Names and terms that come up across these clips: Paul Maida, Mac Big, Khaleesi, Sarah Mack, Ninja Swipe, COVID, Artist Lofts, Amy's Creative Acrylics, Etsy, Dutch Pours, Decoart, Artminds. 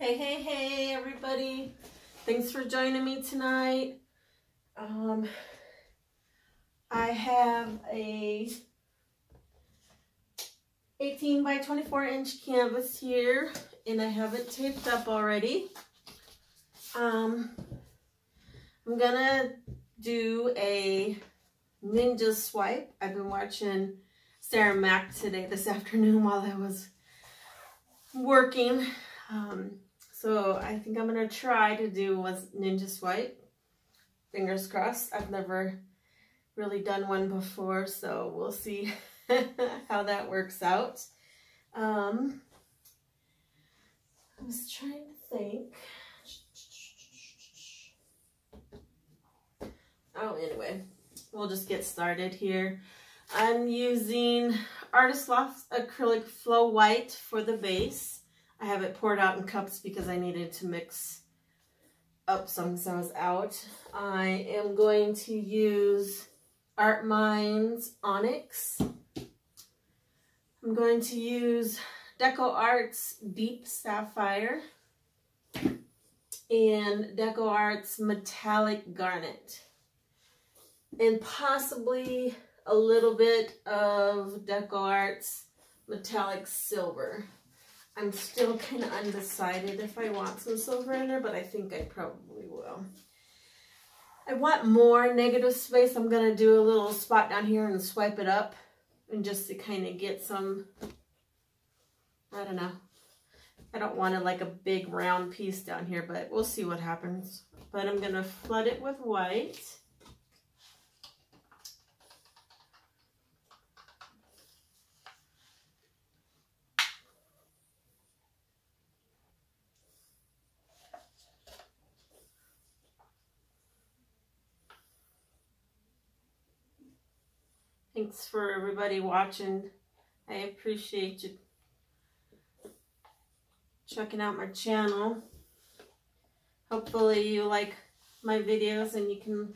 Hey everybody, thanks for joining me tonight. I have a 18 by 24 inch canvas here and I have it taped up already. I'm gonna do a ninja swipe. I've been watching Sarah Mack this afternoon while I was working. So I think I'm gonna try to do a ninja swipe. Fingers crossed. I've never really done one before, so we'll see how that works out. I was trying to think. Oh, anyway, we'll just get started here. I'm using Artist Lofts acrylic flow white for the base. I have it poured out in cups because I needed to mix up some because I was out. I am going to use Artminds Onyx. I'm going to use Decoart's Deep Sapphire and Decoart's Metallic Garnet, and possibly a little bit of Decoart's Metallic Silver. I'm still kind of undecided if I want some silver in there, but I think I probably will. I want more negative space. I'm going to do a little spot down here and swipe it up, and just to kind of get some, I don't know. I don't want it like a big round piece down here, but we'll see what happens. But I'm going to flood it with white. Thanks for everybody watching. I appreciate you checking out my channel. Hopefully you like my videos and you can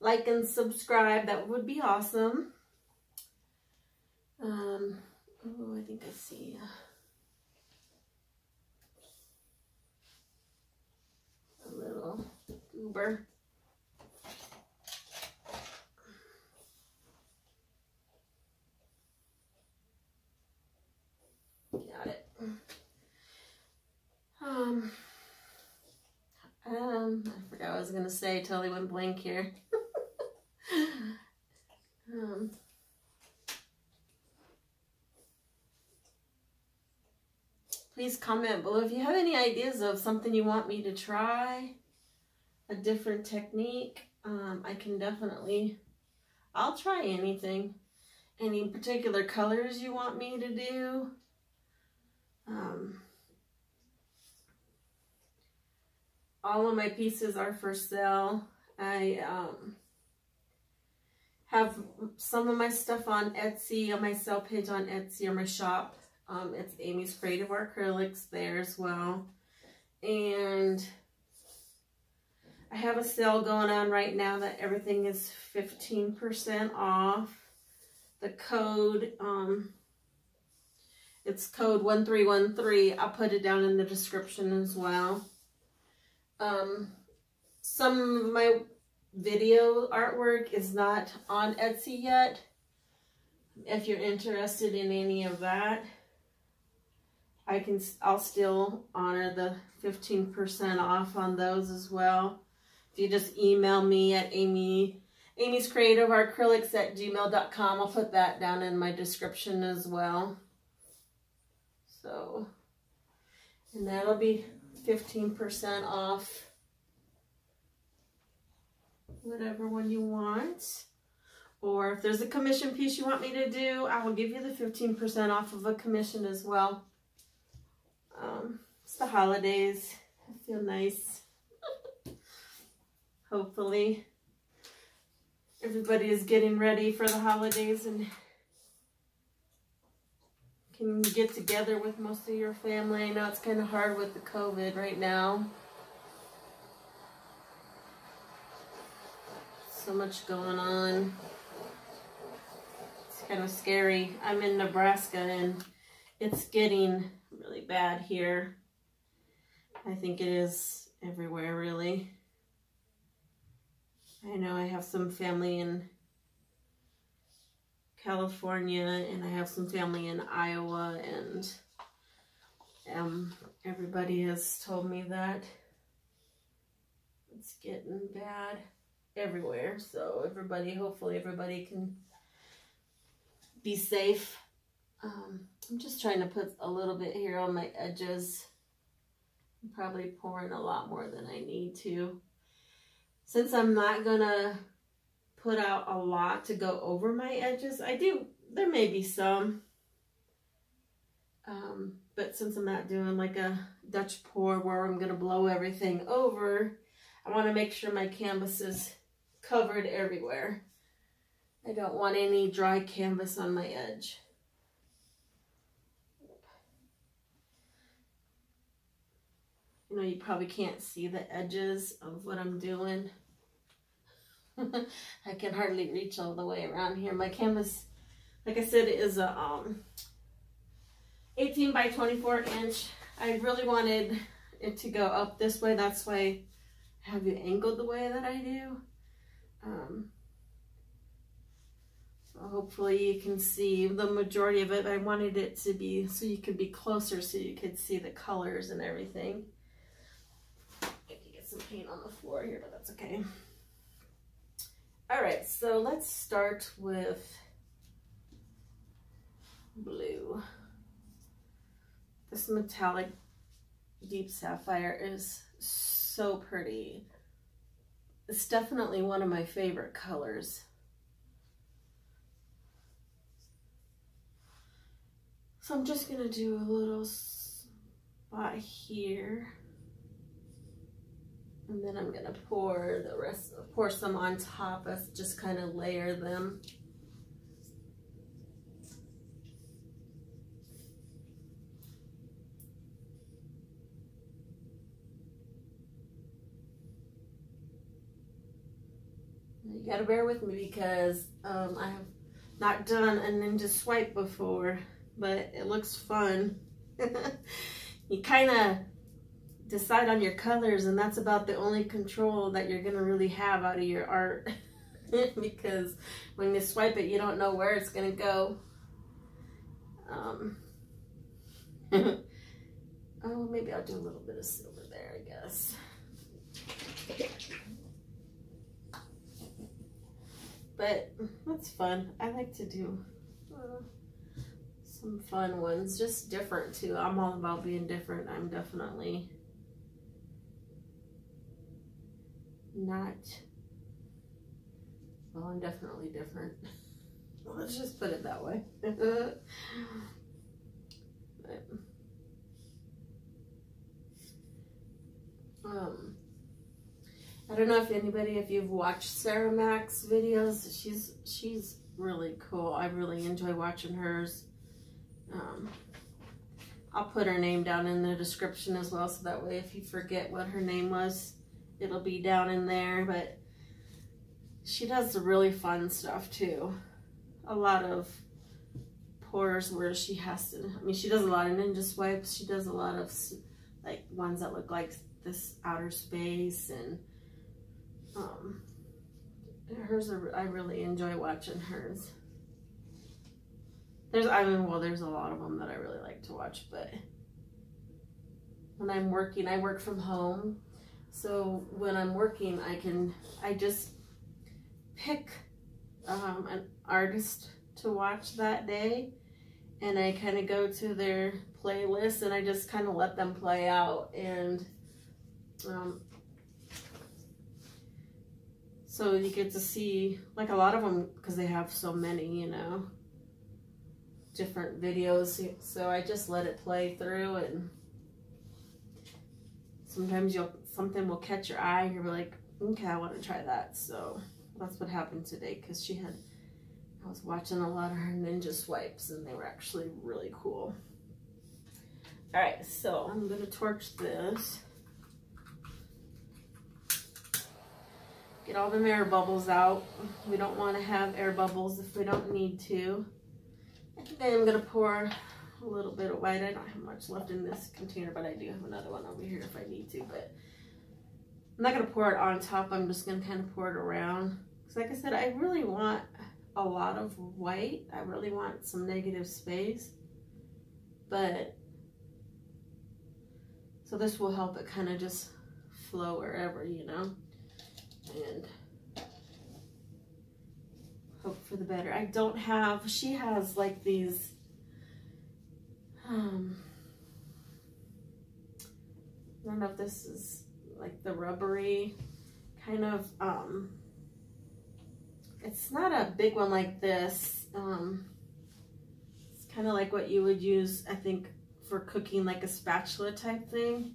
like and subscribe. That would be awesome. Oh, I think I see. A little goober. I forgot what I was gonna say. Totally went blank here. Please comment below if you have any ideas of something you want me to try, a different technique. I'll try anything. Any particular colors you want me to do? All of my pieces are for sale. I have some of my stuff on Etsy, on my sale page on Etsy, or my shop. It's Amy's Creative Acrylics there as well. And I have a sale going on right now that everything is 15% off. The code, it's code 1313. I'll put it down in the description as well. Some of my video artwork is not on Etsy yet. If you're interested in any of that, I'll still honor the 15% off on those as well. If you just email me at amyscreativeacrylics@gmail.com, I'll put that down in my description as well. So, and that'll be 15% off whatever one you want. Or if there's a commission piece you want me to do, I will give you the 15% off of a commission as well. It's the holidays. I feel nice. Hopefully everybody is getting ready for the holidays and can get together with most of your family. I know it's kind of hard with the COVID right now. So much going on. It's kind of scary. I'm in Nebraska and it's getting really bad here. I think it is everywhere, really. I know I have some family in California, and I have some family in Iowa, and everybody has told me that it's getting bad everywhere. So everybody, hopefully everybody can be safe. I'm just trying to put a little bit here on my edges. I'm probably pouring a lot more than I need to. Since I'm not gonna put out a lot to go over my edges, there may be some, but since I'm not doing like a Dutch pour where I'm gonna blow everything over, I wanna make sure my canvas is covered everywhere. I don't want any dry canvas on my edge. You know, you probably can't see the edges of what I'm doing. I can hardly reach all the way around here. My canvas, like I said, is a 18 by 24 inch. I really wanted it to go up this way. That's why I have it angled the way that I do. So hopefully you can see the majority of it. I wanted it to be so you could be closer, so you could see the colors and everything. Some paint on the floor here, but that's okay. All right, so let's start with blue. This metallic deep sapphire is so pretty. It's definitely one of my favorite colors. So I'm just gonna do a little spot here. And then I'm gonna pour the rest, pour some on top as just kind of layer them. You gotta bear with me because I have not done a ninja swipe before, but it looks fun. You kind of decide on your colors, and that's about the only control that you're gonna really have out of your art. Because when you swipe it, you don't know where it's gonna go. Oh, maybe I'll do a little bit of silver there, I guess. But that's fun. I like to do some fun ones, just different too. I'm all about being different. I'm definitely not, well, I'm definitely different. Well, let's just put it that way. But, I don't know if anybody, if you've watched Sarah Mack's videos, she's really cool. I really enjoy watching hers. I'll put her name down in the description as well, so that way if you forget what her name was, it'll be down in there. But she does the really fun stuff too. A lot of pours where she has to, I mean, she does a lot of ninja swipes. She does a lot of like ones that look like this outer space, and hers are, I really enjoy watching hers. There's, I mean, well, there's a lot of them that I really like to watch, but when I'm working, I work from home. So when I'm working, I just pick an artist to watch that day, and I kind of go to their playlist, and I just kind of let them play out. And so you get to see like a lot of them, because they have so many, you know, different videos. So I just let it play through, and sometimes something will catch your eye and you're like, okay, I want to try that. So that's what happened today, because I was watching a lot of her ninja swipes, and they were actually really cool. All right, so I'm gonna torch this. Get all them air bubbles out. We don't want to have air bubbles if we don't need to. I think I am gonna pour a little bit of white. I don't have much left in this container, but I do have another one over here if I need to. But I'm not going to pour it on top. I'm just going to kind of pour it around. Because like I said, I really want a lot of white. I really want some negative space. But, so this will help it kind of just flow wherever, you know, and hope for the better. I don't have, she has like these, I don't know if this is like the rubbery kind of, it's not a big one like this, it's kind of like what you would use, I think, for cooking, like a spatula type thing.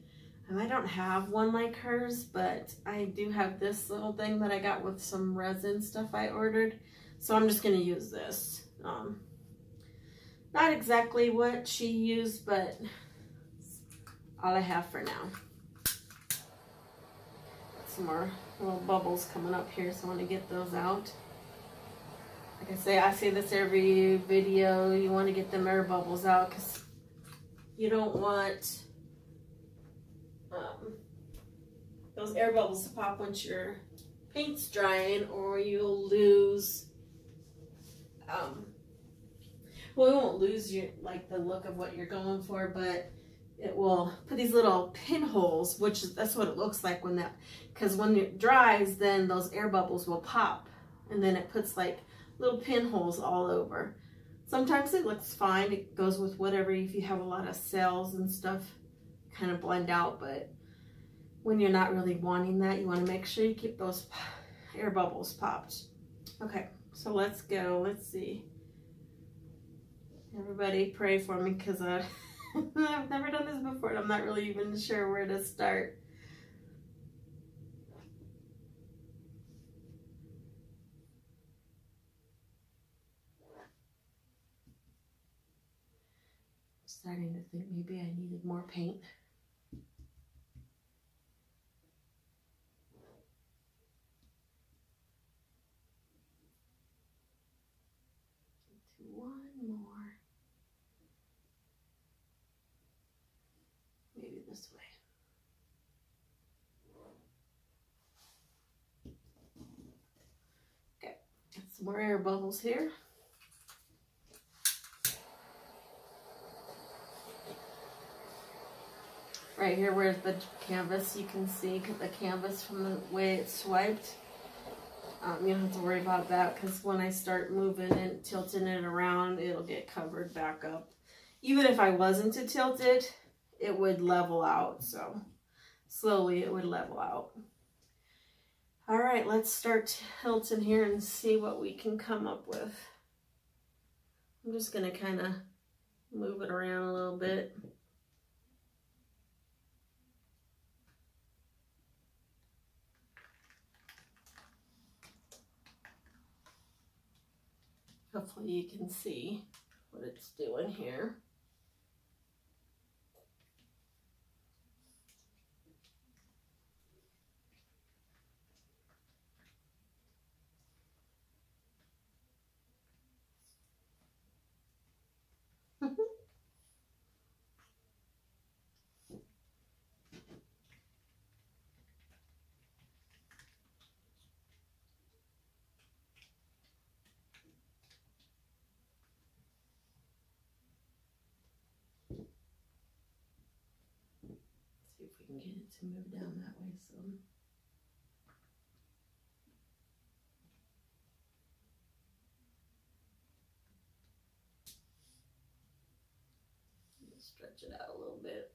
And I don't have one like hers, but I do have this little thing that I got with some resin stuff I ordered. So I'm just gonna use this. Not exactly what she used, but all I have for now. Some more little bubbles coming up here, so I want to get those out. Like I say this every video, you want to get them air bubbles out because you don't want those air bubbles to pop once your paint's drying, or you'll lose, well, you won't lose your, like, the look of what you're going for, but it will put these little pinholes, which is, that's what it looks like when that, because when it dries, then those air bubbles will pop, and then it puts like little pinholes all over. Sometimes it looks fine. It goes with whatever. If you have a lot of cells and stuff, kind of blend out. But when you're not really wanting that, you want to make sure you keep those air bubbles popped. Okay, so let's go. Let's see. Everybody pray for me because I've never done this before, and I'm not really even sure where to start. Starting to think maybe I needed more paint. Do one more. Maybe this way. Okay, got some more air bubbles here. Right here where's the canvas, you can see the canvas from the way it's swiped. You don't have to worry about that because when I start moving and tilting it around, it'll get covered back up. Even if I wasn't to tilt it, it would level out. So slowly it would level out. All right, let's start tilting here and see what we can come up with. I'm just going to kind of move it around a little bit. Hopefully you can see what it's doing here. Get it to move down that way some. Stretch it out a little bit.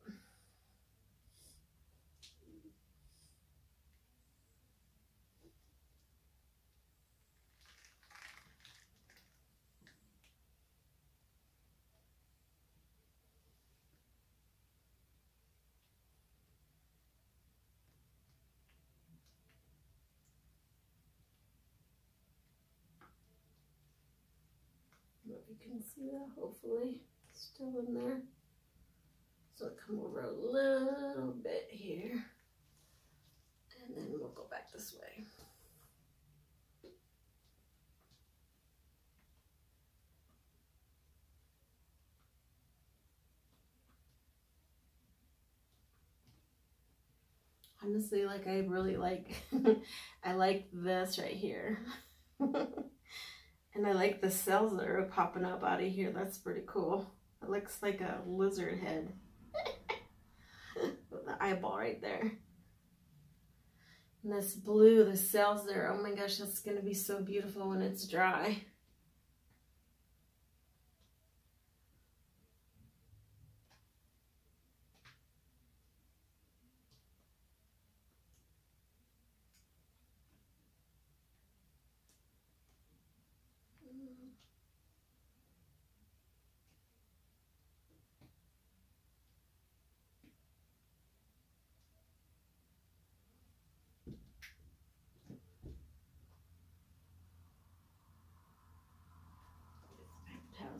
You can see that, hopefully, still in there. So I'll come over a little bit here, and then we'll go back this way. honestly, like, I really like, I like this right here. And I like the cells that are popping up out of here. That's pretty cool. It looks like a lizard head. With the eyeball right there. And this blue, the cells there. Oh my gosh, that's going to be so beautiful when it's dry.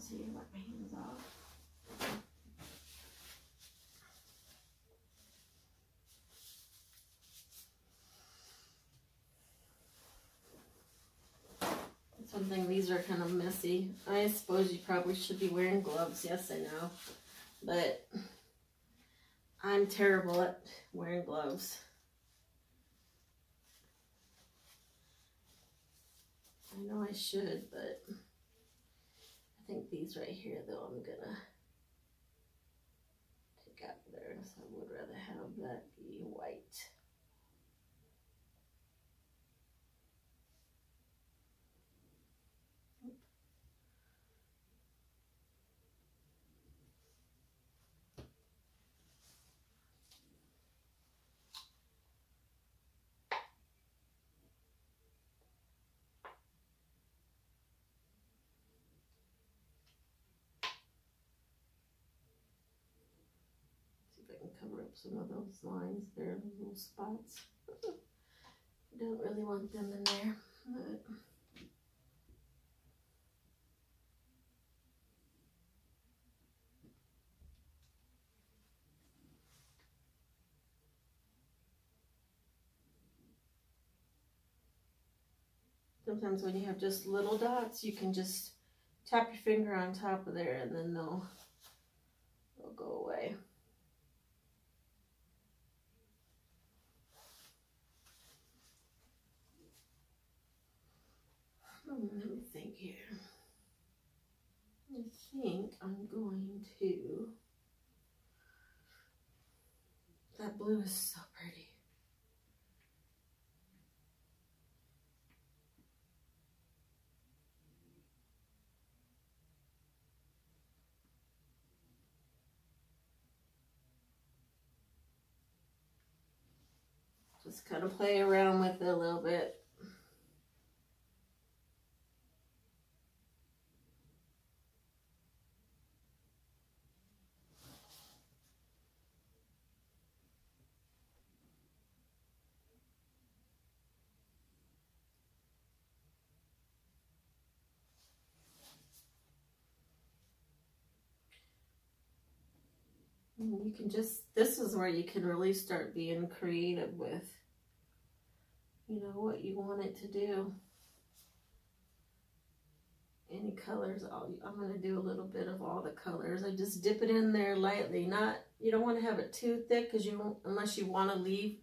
So you let my hands off. That's one thing, these are kind of messy. I suppose you probably should be wearing gloves. Yes, I know. But I'm terrible at wearing gloves. I know I should, but... I think these right here, though, I'm gonna take out there, so I would rather have that be white. Cover up some of those lines there, little spots. I don't really want them in there, but sometimes when you have just little dots, you can just tap your finger on top of there and then they'll go away. Let me think here. I think I'm going to... That blue is so pretty. Just kind of play around with it a little bit. You can just, this is where you can really start being creative with, you know, what you want it to do. Any colors, I'm going to do a little bit of all the colors. I just dip it in there lightly. Not, you don't want to have it too thick, because you won't, unless you want to leave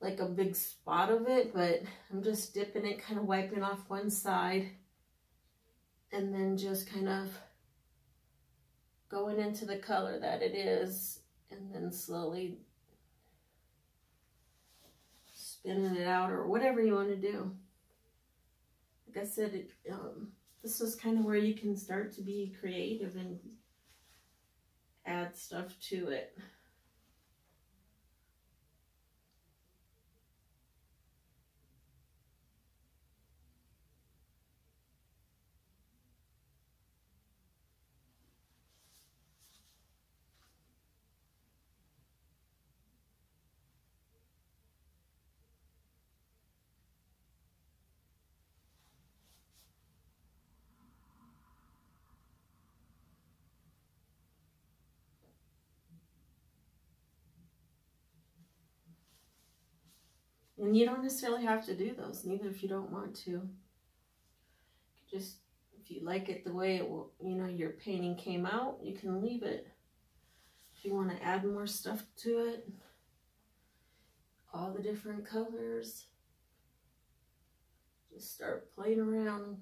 like a big spot of it, but I'm just dipping it, kind of wiping off one side, and then just kind of going into the color that it is, and then slowly spinning it out, or whatever you want to do. Like I said, this is kind of where you can start to be creative and add stuff to it. And you don't necessarily have to do those, neither if you don't want to. Just, if you like it the way it will, you know, your painting came out, you can leave it. If you want to add more stuff to it, all the different colors. Just start playing around.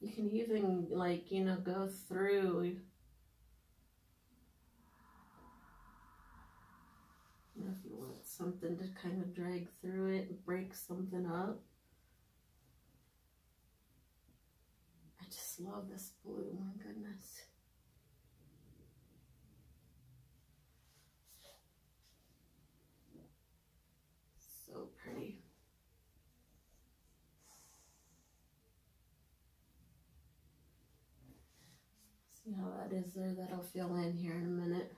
You can even, like, you know, go through. You know, if you want something to kind of drag through it and break something up. I just love this blue, my goodness. So pretty. See how that is there? That'll fill in here in a minute.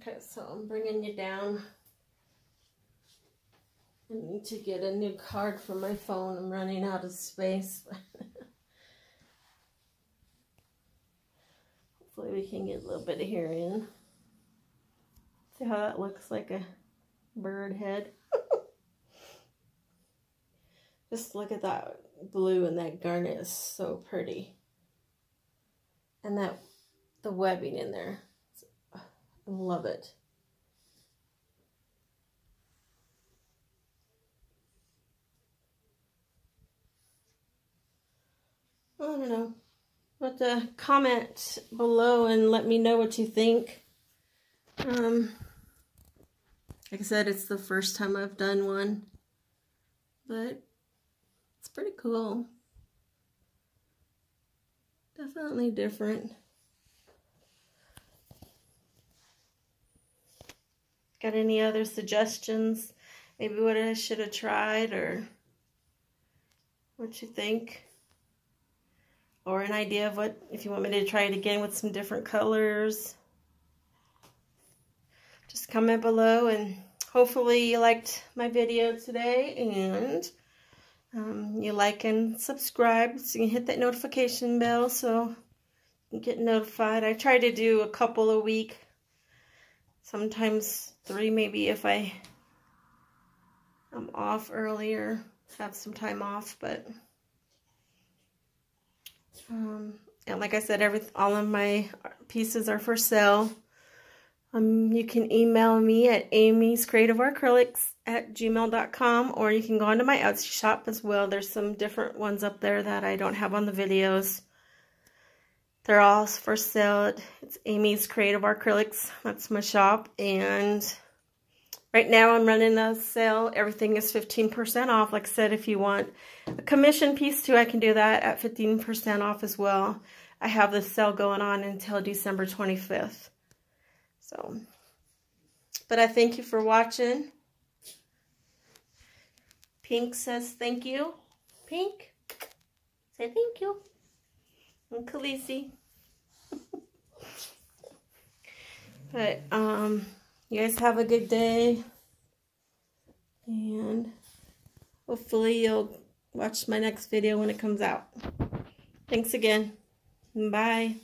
Okay, so I'm bringing you down. I need to get a new card for my phone. I'm running out of space. Hopefully we can get a little bit of hair in. See how that looks like a bird head? Just look at that blue and that garnet is so pretty. And that the webbing in there. I love it. I don't know. But comment below and let me know what you think. Like I said, it's the first time I've done one, but it's pretty cool. Definitely different. Got any other suggestions? Maybe what I should have tried, or what you think? Or an idea of what, if you want me to try it again with some different colors. Just comment below, and hopefully you liked my video today, and you like and subscribe so you can hit that notification bell so you can get notified. I try to do a couple a week. Sometimes 3 maybe if I'm off earlier, have some time off, but and like I said, all of my pieces are for sale. You can email me at amyscreativeacrylics@gmail.com, or you can go onto my Etsy shop as well. There's some different ones up there that I don't have on the videos. They're all for sale. It's Amy's Creative Acrylics. That's my shop. And right now I'm running a sale. Everything is 15% off. Like I said, if you want a commission piece too, I can do that at 15% off as well. I have the sale going on until December 25th. So, but I thank you for watching. Pink says thank you. Pink, say thank you. And Khaleesi. But you guys have a good day, and hopefully you'll watch my next video when it comes out. Thanks again. Bye.